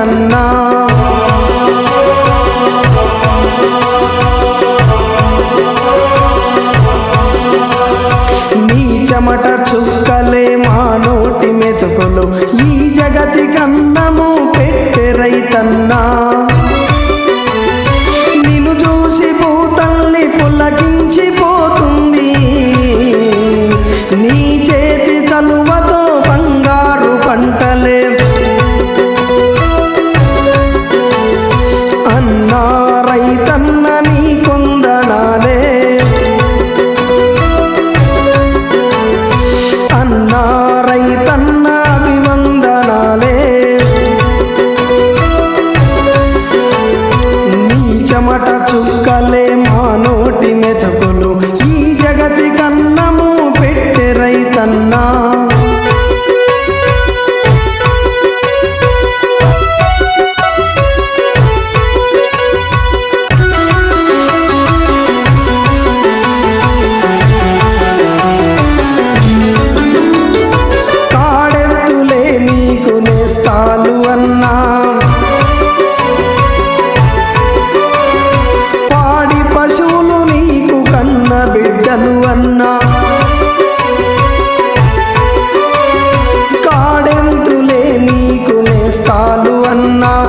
चन्ना नी चमट चुक्कले मानोटी मेतुकुलु ई जगति कन्नमु पेट्टे रैतन्ना निनु चूसी भूतल्ली पुलकिंची पोतुंदी नी चेति तलुवतो बंगारु पंटले अन्ना रैतन्न नी कुंदनाले चमट चुक्कले मानोटी मेतकुलु ई जगति कन्नमु पेट्टे रैतन्ना काडेत्तुले नीकु नेस्तालु अन्ना बिड्डलु अन्ना काडेंतुले नीकुने स्थालु अन्ना।